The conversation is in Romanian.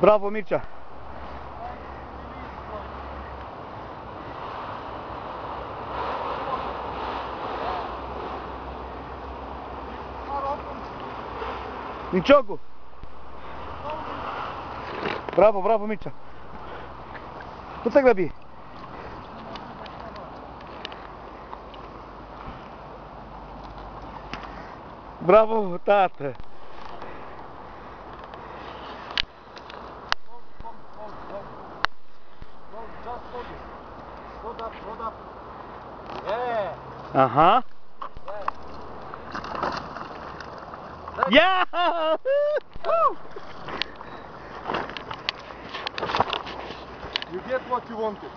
Bravo, Mircea! Din ciocul! Bravo, bravo, Mircea! Nu te grăbi! Bravo, tată! Hold up. Yeah. Uh-huh. Yeah. Yeah. You get what you wanted.